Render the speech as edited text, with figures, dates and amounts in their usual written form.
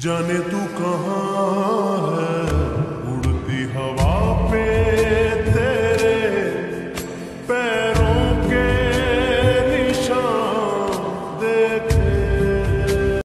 जाने तू कहाँ है।